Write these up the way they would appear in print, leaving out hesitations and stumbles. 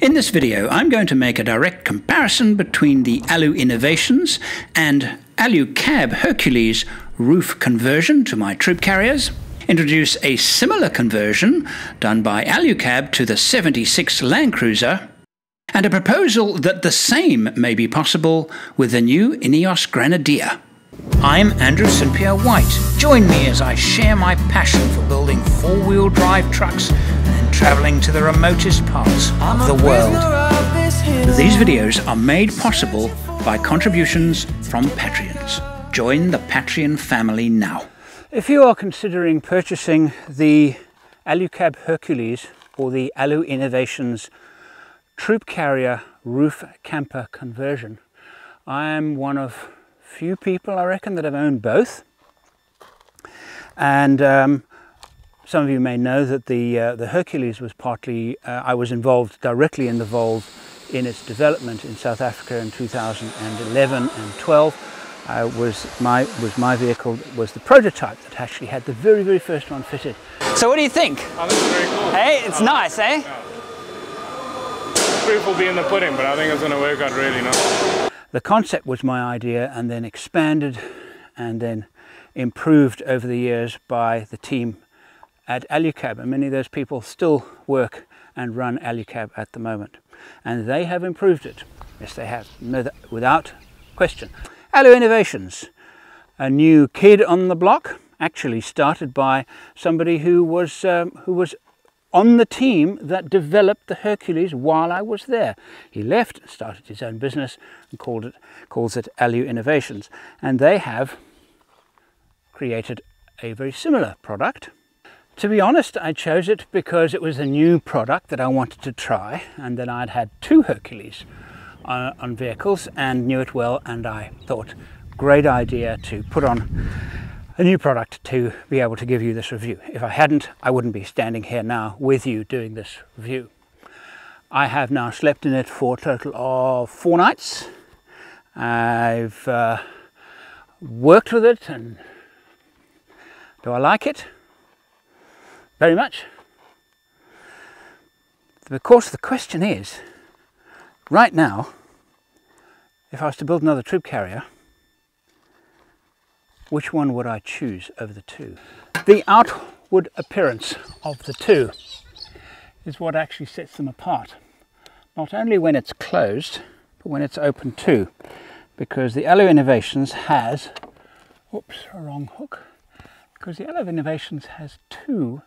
In this video, I'm going to make a direct comparison between the Alu-Innovations and Alu-Cab Hercules roof conversion to my troop carriers, introduce a similar conversion done by Alu-Cab to the 76 Land Cruiser, and a proposal that the same may be possible with the new Ineos Grenadier. I'm Andrew St Pierre White. Join me as I share my passion for building four-wheel drive trucks traveling to the remotest parts of the world. These videos are made possible by contributions from Patreons. Join the Patreon family now. If you are considering purchasing the Alu-Cab Hercules or the Alu-Innovations troop carrier roof camper conversion, I am one of few people, I reckon, that have owned both. And some of you may know that the Hercules was partly, I was directly involved in its development in South Africa in 2011 and 12. My vehicle was the prototype that actually had the very, very first one fitted. So what do you think? I think it's very cool. Hey, it's nice, eh? Yeah. Proof will be in the pudding, but I think it's going to work out really nice. The concept was my idea and then expanded and then improved over the years by the team at Alu-Cab, and many of those people still work and run Alu-Cab at the moment, and they have improved it. Yes, they have, without question. Alu-Innovations, a new kid on the block, actually started by somebody who was on the team that developed the Hercules while I was there. He left, started his own business, and calls it Alu-Innovations, and they have created a very similar product. To be honest, I chose it because it was a new product that I wanted to try, and then I'd had two Hercules on vehicles and knew it well, and I thought, great idea to put on a new product to be able to give you this review. If I hadn't, I wouldn't be standing here now with you doing this review. I have now slept in it for a total of 4 nights. I've worked with it, and do I like it? Very much. Of course, the question is, right now, if I was to build another troop carrier, which one would I choose over the two? The outward appearance of the two is what actually sets them apart, not only when it's closed, but when it's open too, because the Alu-Innovations has, oops, a wrong hook, because the Alu-Innovations has two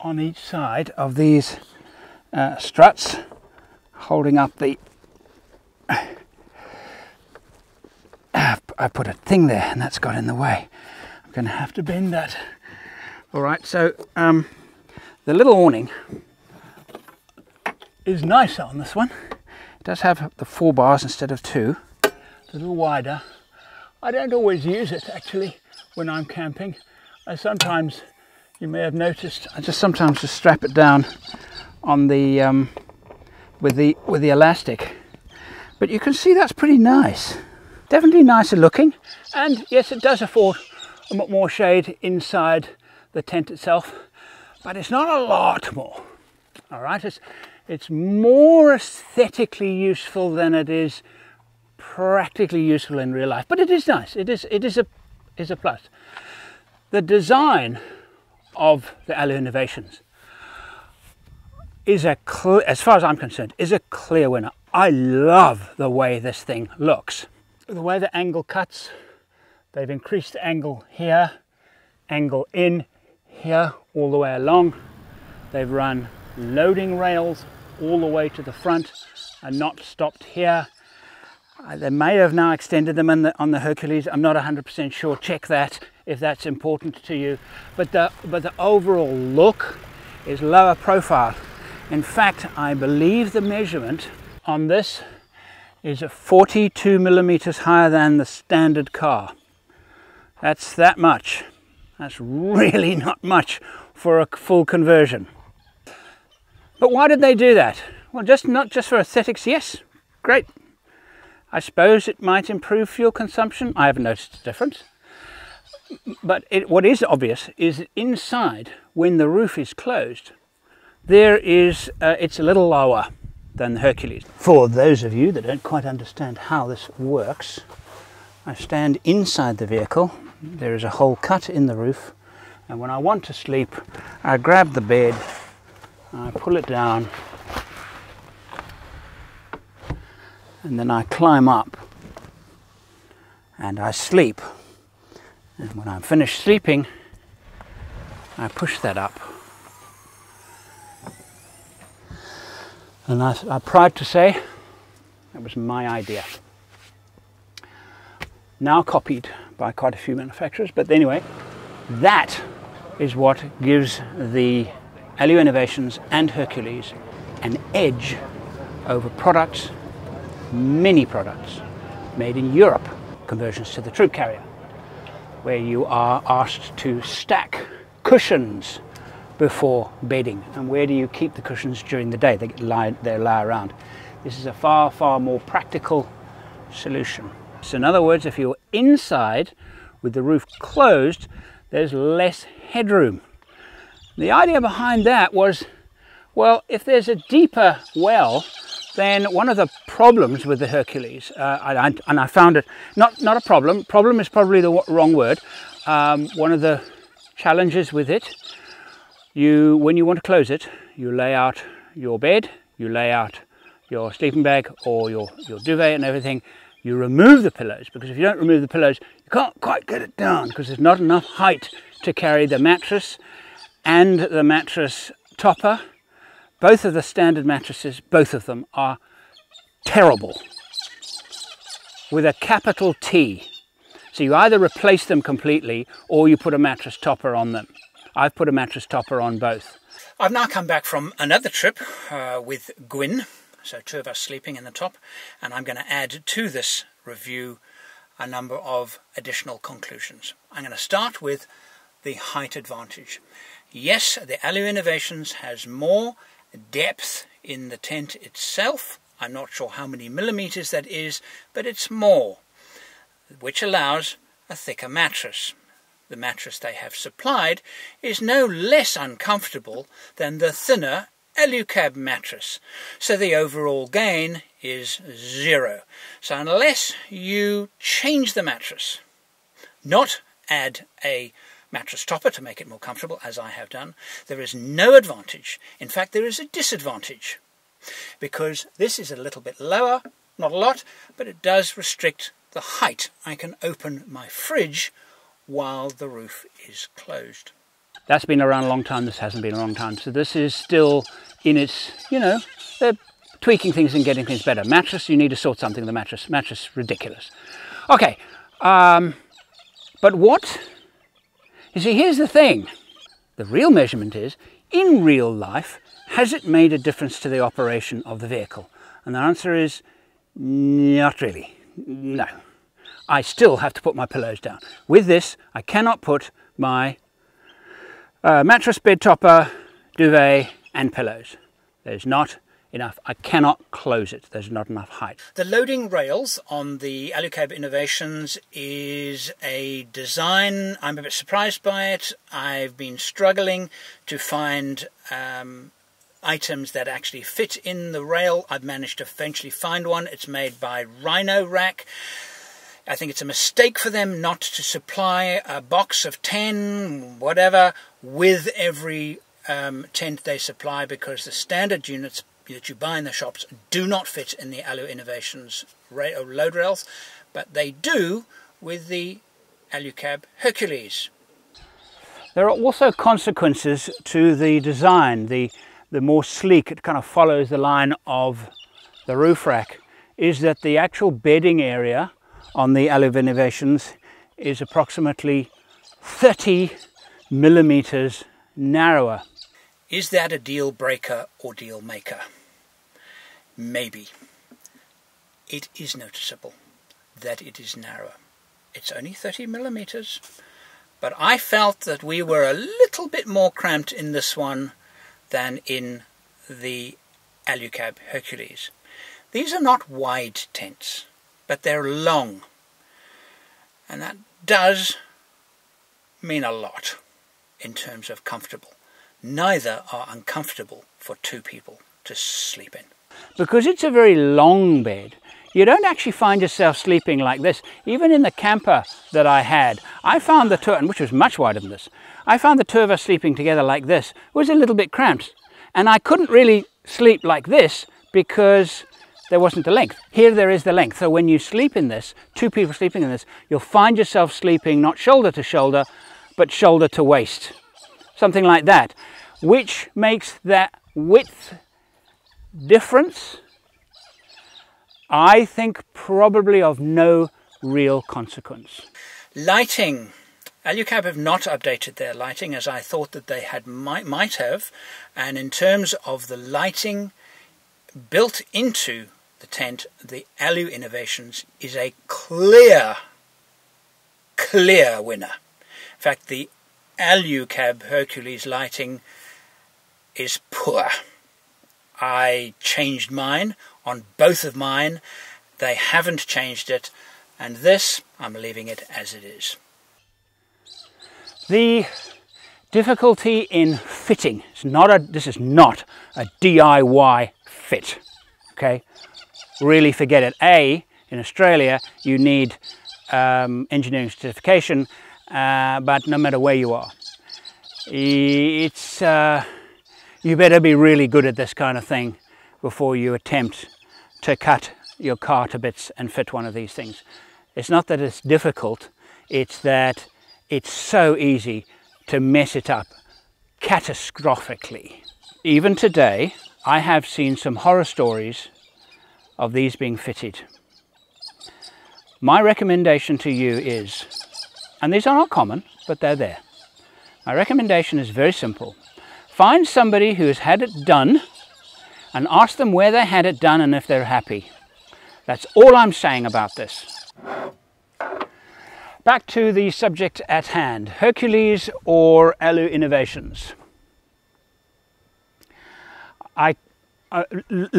on each side of these struts, holding up the... I put a thing there and that's got in the way. I'm going to have to bend that. Alright, so the little awning is nicer on this one. It does have the 4 bars instead of 2. It's a little wider. I don't always use it actually when I'm camping. I sometimes, you may have noticed, I just sometimes just strap it down on the with the elastic, but you can see that's pretty nice. Definitely nicer looking, and yes, it does afford a lot more shade inside the tent itself, but it's not a lot more. All right, it's more aesthetically useful than it is practically useful in real life, but it is nice. It is a plus. The design of the Alu-Innovations is as far as I'm concerned, is a clear winner. I love the way this thing looks. The way the angle cuts, they've increased the angle here, angle in here, all the way along. They've run loading rails all the way to the front and not stopped here. They may have now extended them on the Hercules. I'm not 100% sure, check that if that's important to you. But the overall look is lower profile. In fact, I believe the measurement on this is 42 millimeters higher than the standard car. That's that much. That's really not much for a full conversion. But why did they do that? Well, not just for aesthetics, yes, great. I suppose it might improve fuel consumption. I haven't noticed a difference. But what is obvious is inside, when the roof is closed, there is it's a little lower than the Hercules. For those of you that don't quite understand how this works, I stand inside the vehicle, there is a hole cut in the roof, and when I want to sleep, I grab the bed, I pull it down, and then I climb up and I sleep. And when I'm finished sleeping, I push that up. And I'm proud to say that was my idea. Now copied by quite a few manufacturers, but anyway, that is what gives the Alu-Innovations and Hercules an edge over products, many products, made in Europe, conversions to the troop carrier, where you are asked to stack cushions before bedding. And where do you keep the cushions during the day? They lie around. This is a far, far more practical solution. So in other words, if you're inside with the roof closed, there's less headroom. The idea behind that was, well, if there's a deeper well, then one of the problems with the Hercules, and I found it not a problem. Problem is probably the wrong word. One of the challenges with it, when you want to close it, you lay out your bed, you lay out your sleeping bag or your duvet and everything. You remove the pillows, because if you don't remove the pillows, you can't quite get it down because there's not enough height to carry the mattress and the mattress topper. Both of the standard mattresses, both of them are terrible, with a capital T. So you either replace them completely or you put a mattress topper on them. I've put a mattress topper on both. I've now come back from another trip with Gwyn, so two of us sleeping in the top, and I'm going to add to this review a number of additional conclusions. I'm going to start with the height advantage. Yes, the Alu-Innovations has more depth in the tent itself. I'm not sure how many millimeters that is, but it's more, which allows a thicker mattress. The mattress they have supplied is no less uncomfortable than the thinner Alu-Cab mattress, so the overall gain is zero. So unless you change the mattress, not add a mattress topper to make it more comfortable, as I have done, there is no advantage. In fact, there is a disadvantage, because this is a little bit lower, not a lot, but it does restrict the height. I can open my fridge while the roof is closed. That's been around a long time. This hasn't been a long time. So this is still in its, you know, they're tweaking things and getting things better. Mattress, you need to sort something with the mattress. Mattress, ridiculous. Okay, but what? You see, here's the thing. The real measurement is, in real life, has it made a difference to the operation of the vehicle? And the answer is, not really, no. I still have to put my pillows down. With this, I cannot put my mattress, bed topper, duvet, and pillows. There's not enough. I cannot close it. There's not enough height. The loading rails on the Alu-Cab Innovations is a design I'm a bit surprised by. It I've been struggling to find items that actually fit in the rail. I've managed to eventually find one. It's made by Rhino Rack. I think it's a mistake for them not to supply a box of 10 whatever with every tent they supply, because the standard units that you buy in the shops do not fit in the Alu-Innovations load rails, but they do with the Alu-Cab Hercules. There are also consequences to the design. The more sleek, it kind of follows the line of the roof rack, is that the actual bedding area on the Alu-Innovations is approximately 30 millimeters narrower. Is that a deal breaker or deal maker? Maybe. It is noticeable that it is narrower. It's only 30 millimeters, but I felt that we were a little bit more cramped in this one than in the Alu-Cab Hercules. These are not wide tents, but they're long, and that does mean a lot in terms of comfortable. Neither are uncomfortable for two people to sleep in. Because it's a very long bed, you don't actually find yourself sleeping like this. Even in the camper that I had, I found the two, and which was much wider than this, I found the two of us sleeping together like this was a little bit cramped. And I couldn't really sleep like this because there wasn't the length. Here there is the length. So when you sleep in this, two people sleeping in this, you'll find yourself sleeping not shoulder to shoulder, but shoulder to waist. Something like that, which makes that width difference, I think, probably of no real consequence. Lighting. Alu-Cab have not updated their lighting as I thought that they had might have, and in terms of the lighting built into the tent, the Alu-Innovations is a clear winner. In fact, the Alu-Cab Hercules lighting is poor. I changed mine on both of mine. They haven't changed it, and this, I'm leaving it as it is. The difficulty in fitting, this is not a DIY fit, okay? Really forget it. A, in Australia, you need engineering certification, but no matter where you are, it's you better be really good at this kind of thing before you attempt to cut your car to bits and fit one of these things. It's not that it's difficult, it's that it's so easy to mess it up catastrophically. Even today, I have seen some horror stories of these being fitted. My recommendation to you is, and these are not common, but they're there. My recommendation is very simple. Find somebody who has had it done and ask them where they had it done and if they're happy. That's all I'm saying about this. Back to the subject at hand, Hercules or Alu-Innovations. Let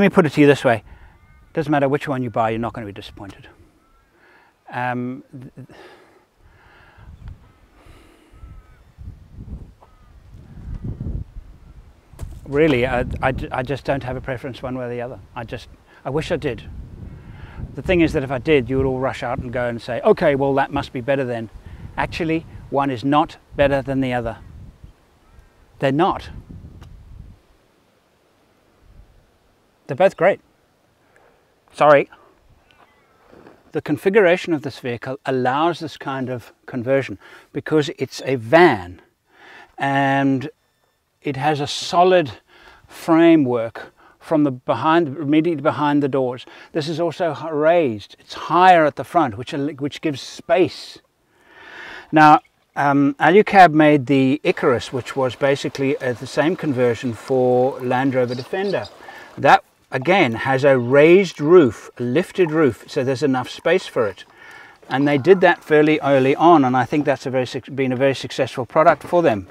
me put it to you this way, doesn't matter which one you buy, you're not going to be disappointed. Really, I just don't have a preference one way or the other. I wish I did. The thing is that if I did, you would all rush out and go and say, okay, well, that must be better then. Actually, one is not better than the other. They're not. They're both great. Sorry. The configuration of this vehicle allows this kind of conversion because it's a van and it has a solid framework from the immediately behind the doors. This is also raised. It's higher at the front, which gives space. Now, Alu-Cab made the Icarus, which was basically the same conversion for Land Rover Defender. That, again, has a raised roof, a lifted roof, so there's enough space for it. And they did that fairly early on, and I think that's been a very successful product for them.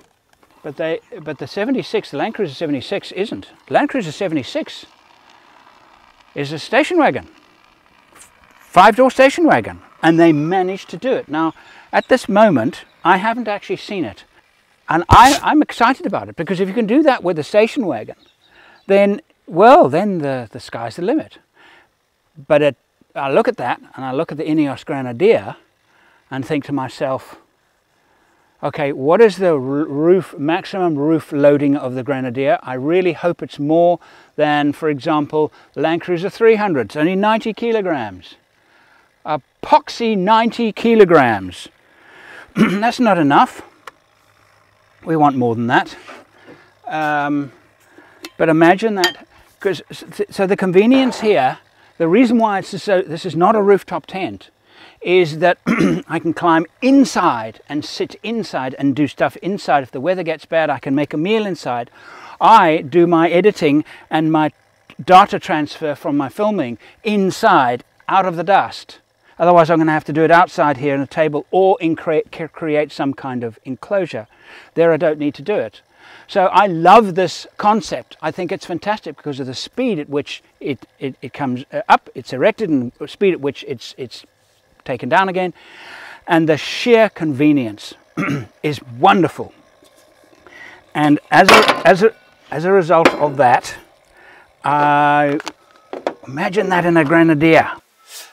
But the 76, the Land Cruiser 76 isn't. Land Cruiser 76 is a station wagon, five-door station wagon, and they managed to do it. Now, at this moment, I haven't actually seen it. And I'm excited about it, because if you can do that with a station wagon, then, well, then the sky's the limit. But I look at that, and I look at the Ineos Grenadier, and think to myself, okay, what is the maximum roof loading of the Grenadier? I really hope it's more than, for example, Land Cruiser 300. It's only 90 kilograms. A poxy 90 kilograms. That's not enough. We want more than that. But imagine that. So the convenience here, the reason why it's so, this is not a rooftop tent, is that I can climb inside and sit inside and do stuff inside. If the weather gets bad, I can make a meal inside. I do my editing and my data transfer from my filming inside, out of the dust. Otherwise, I'm going to have to do it outside here on a table or create some kind of enclosure. There, I don't need to do it. So I love this concept. I think it's fantastic because of the speed at which it comes up, it's erected, and the speed at which it's taken down again, and the sheer convenience is wonderful. And as a result of that, imagine that in a Grenadier.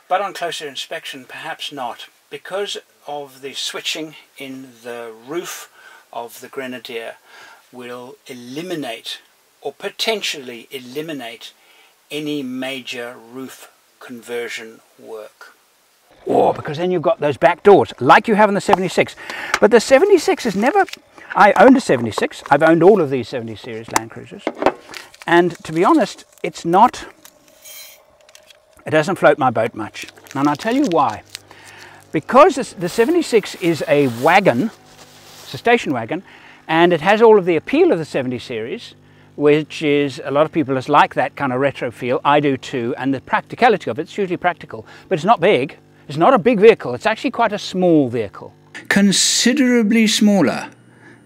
But on closer inspection, perhaps not, because of the switching in the roof of the Grenadier will eliminate, or potentially eliminate, any major roof conversion work. Or because then you've got those back doors like you have in the 76. But the 76 is never... I owned a 76. I've owned all of these 70 series Land Cruisers, and to be honest, it's not... it doesn't float my boat much, and I'll tell you why. Because the 76 is a wagon, it's a station wagon, and it has all of the appeal of the 70 series, which is, a lot of people just like that kind of retro feel. I do too, and the practicality of it, it's hugely practical, but it's not big. It's not a big vehicle, it's actually quite a small vehicle. Considerably smaller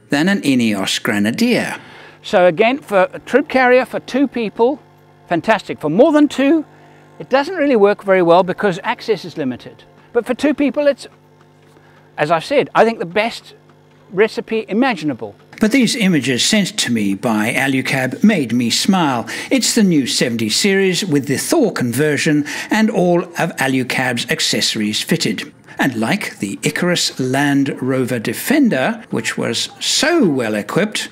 than an Ineos Grenadier. So again, for a troop carrier, for two people, fantastic. For more than two, it doesn't really work very well because access is limited. But for two people, it's, as I've said, I think the best recipe imaginable. But these images sent to me by Alu-Cab made me smile. It's the new 70 series with the Thor conversion and all of Alu-Cab's accessories fitted. And like the Icarus Land Rover Defender, which was so well equipped,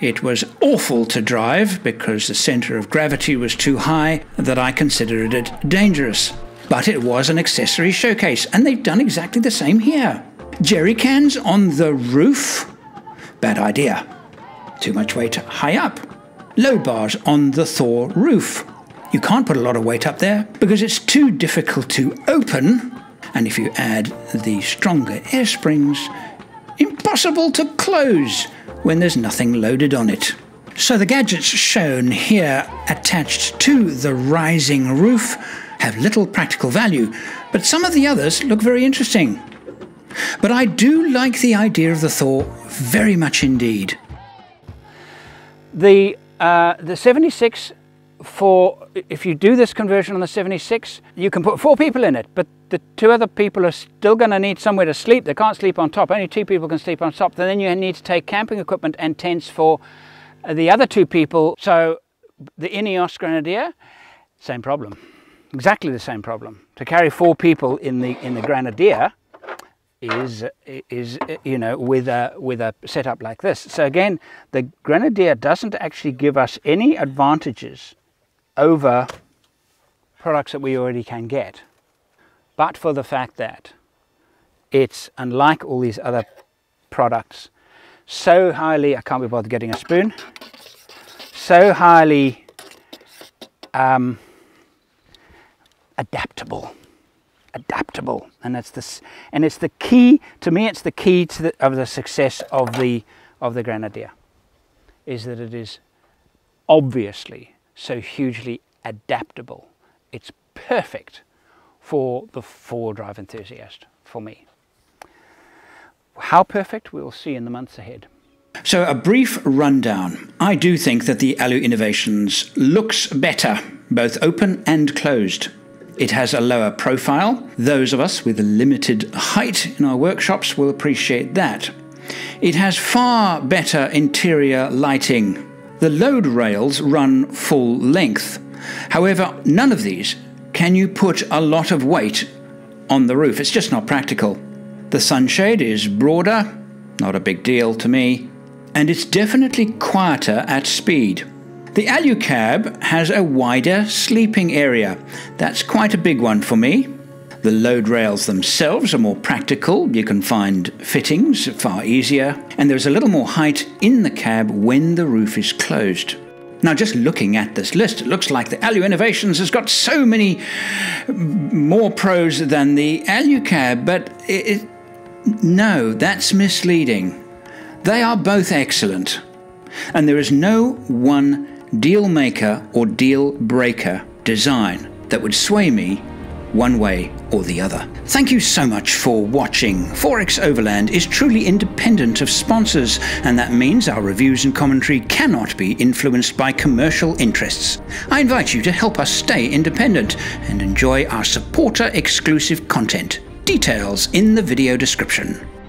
it was awful to drive because the centre of gravity was too high that I considered it dangerous. But it was an accessory showcase, and they've done exactly the same here. Jerry cans on the roof? Bad idea. Too much weight high up. Load bars on the Thor roof. You can't put a lot of weight up there because it's too difficult to open, and if you add the stronger air springs, impossible to close when there's nothing loaded on it. So the gadgets shown here attached to the rising roof have little practical value, but some of the others look very interesting. But I do like the idea of the Thor very much indeed. The 76, for if you do this conversion on the 76, you can put four people in it, but the two other people are still going to need somewhere to sleep. They can't sleep on top. Only two people can sleep on top. Then you need to take camping equipment and tents for the other two people. So the Ineos Grenadier, same problem. Exactly the same problem. To carry four people in the Grenadier is, you know, with a setup like this. So again, the Grenadier doesn't actually give us any advantages over products that we already can get, but for the fact that it's, unlike all these other products, so highly, I can't be bothered getting a spoon, so highly adaptable, and that's this, and it's the key to me. It's the key to the success of the Grenadier, is that it is obviously so hugely adaptable. It's perfect for the four-wheel drive enthusiast, for me. How perfect, we'll see in the months ahead. So a brief rundown. I do think that the Alu-Innovations looks better, both open and closed. It has a lower profile. Those of us with limited height in our workshops will appreciate that. It has far better interior lighting. The load rails run full length. However, none of these can you put a lot of weight on the roof. It's just not practical. The sunshade is broader, not a big deal to me, and it's definitely quieter at speed. The Alu-Cab has a wider sleeping area. That's quite a big one for me. The load rails themselves are more practical. You can find fittings far easier, and there's a little more height in the cab when the roof is closed. Now, just looking at this list, it looks like the Alu-Innovations has got so many more pros than the Alu-Cab, but no, that's misleading. They are both excellent, and there is no one deal maker or deal breaker design that would sway me one way or the other. Thank you so much for watching. 4xOverland is truly independent of sponsors, and that means our reviews and commentary cannot be influenced by commercial interests. I invite you to help us stay independent and enjoy our supporter exclusive content. Details in the video description.